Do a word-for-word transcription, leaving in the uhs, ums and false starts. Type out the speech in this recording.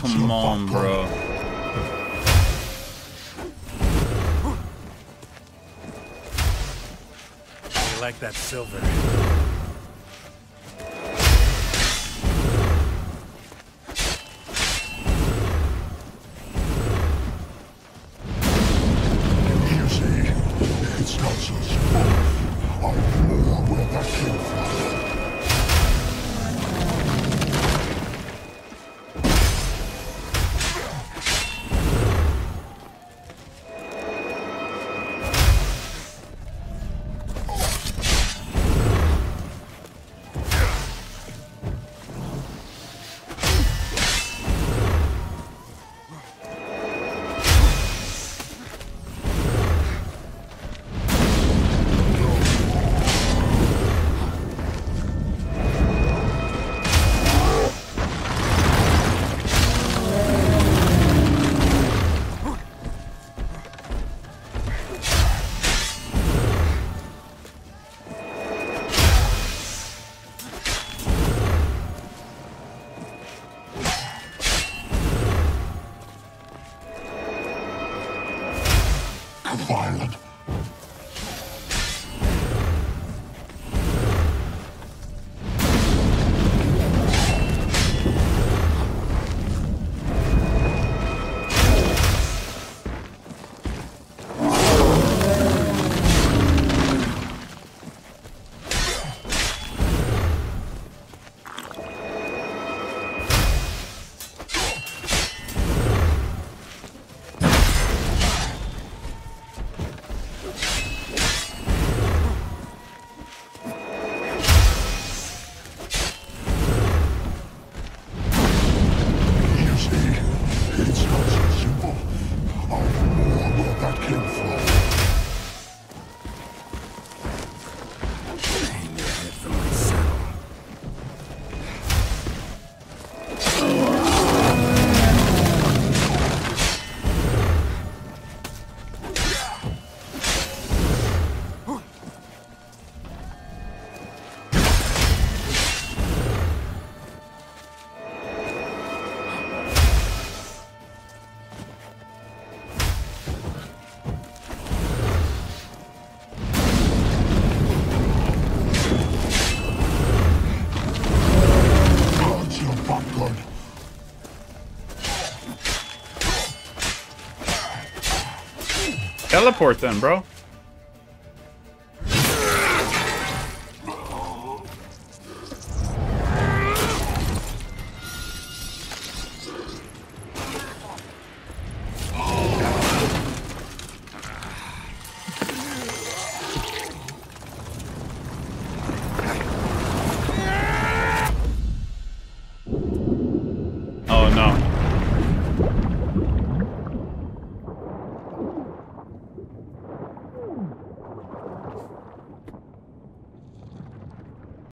Come on, bro. I like that silver. Violent. Teleport then, bro.